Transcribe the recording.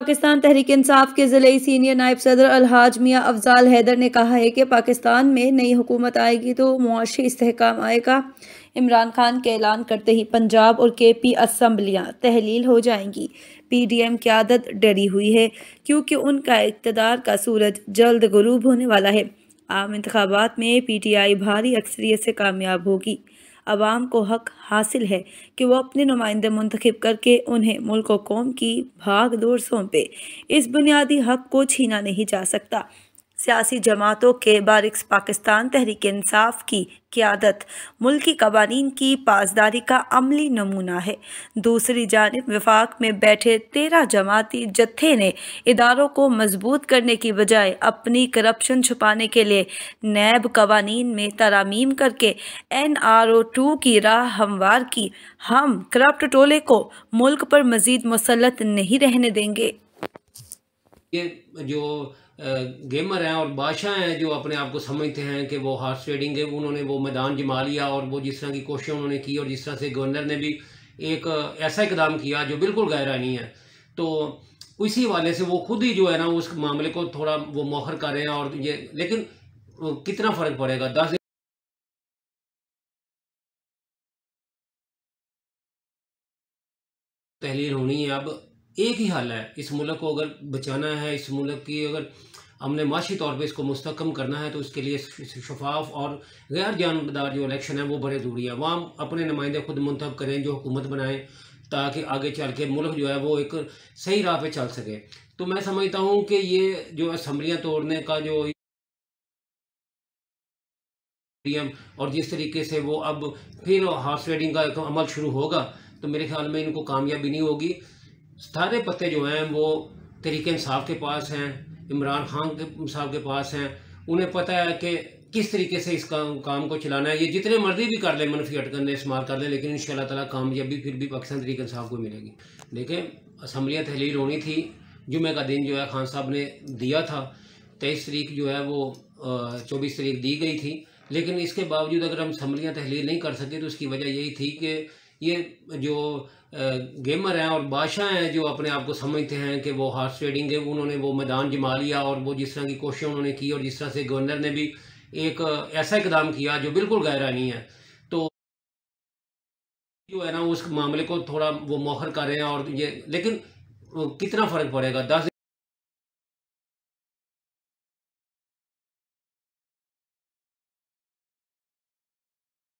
पाकिस्तान तहरीक इंसाफ के ज़िले सीनियर नायब सदर अलहाज मियाँ अफजाल हैदर ने कहा है कि पाकिस्तान में नई हुकूमत आएगी तो मुआशी इस्तेहकाम आएगा। इमरान खान के ऐलान करते ही पंजाब और KP असम्बलियाँ तहलील हो जाएंगी। PDM की आदत डरी हुई है क्योंकि उनका इक़्तिदार का सूरज जल्द गुरूब होने वाला है। आम इंतखाबात में PTI भारी अक्सरियत से कामयाब होगी। अवाम को हक हासिल है कि वह अपने नुमाइंदे मुंतखब करके उन्हें मुल्क और कौम की भाग दौड़ सौंपे। इस बुनियादी हक को छीना नहीं जा सकता। सियासी जमातों के बारिक्स पाकिस्तान तहरीक इंसाफ की क़ियादत मुल्की कवानीन की पासदारी का अमली नमूना है। दूसरी जानब वफाक में बैठे 13 जमाती जत्थे ने इदारों को मजबूत करने की बजाय अपनी करप्शन छुपाने के लिए NAB कवानीन में तरामीम करके NRO-2 की राह हमवार की। हम करप्ट टोले को मुल्क पर मजीद मुसलत नहीं रहने देंगे। जो गेमर हैं और बादशाह हैं जो अपने आप को समझते हैं कि वो हार्स ट्रेडिंग है, उन्होंने वो मैदान जमा लिया और वो जिस तरह की कोशिशें उन्होंने की और जिस तरह से गवर्नर ने भी एक ऐसा इकदाम किया जो बिल्कुल गैरानी है, तो इसी वाले से वो खुद ही जो है ना उस मामले को थोड़ा वो मौखर कर रहे हैं। और ये लेकिन कितना फ़र्क पड़ेगा 10 तहलील होनी है। अब एक ही हल है, इस मुल्क को अगर बचाना है, इस मुल्क की अगर हमने माशी तौर पे इसको मुस्तकम करना है तो उसके लिए शफाफ और गैर जानबदार जो इलेक्शन है वो बड़े ज़रूरी है। अवाम अपने नुमाइंदे खुद मुंतब करें जो हुकूमत बनाएं ताकि आगे चल के मुल्क जो है वो एक सही राह पे चल सके। तो मैं समझता हूँ कि ये जो असम्बलियाँ तोड़ने का जो PDM और जिस तरीके से वो अब फिर हॉर्स राइडिंग का एक अमल शुरू होगा तो मेरे ख्याल में इनको कामयाबी नहीं होगी। सारे पत्ते जो हैं वो तहरीक इंसाफ के पास हैं, इमरान खान के साहब के पास हैं। उन्हें पता है कि किस तरीके से इस काम को चलाना है। ये जितने मर्जी भी कर लें, मनफी अटकन इस्तेमाल कर लें, लेकिन इंशाल्लाह ताला कामयाबी फिर भी पाकिस्तान तहरीक इंसाफ को मिलेगी। देखें, असम्बलियाँ तहलील होनी थी, जुमे का दिन जो है खान साहब ने दिया था, 23 तरीक जो है वो 24 तरीक दी गई थी। लेकिन इसके बावजूद अगर हम असम्बलियाँ तहलील नहीं कर सके तो उसकी वजह यही थी कि ये जो गेमर हैं और बादशाह हैं जो अपने आप को समझते हैं कि वो हार्स ट्रेडिंग है, उन्होंने वो मैदान जमा लिया और वो जिस तरह की कोशिशें उन्होंने की और जिस तरह से गवर्नर ने भी एक ऐसा इकदाम किया जो बिल्कुल गैरानी है, तो जो है ना उस मामले को थोड़ा वो मौखर कर रहे हैं। और ये लेकिन कितना फ़र्क पड़ेगा 10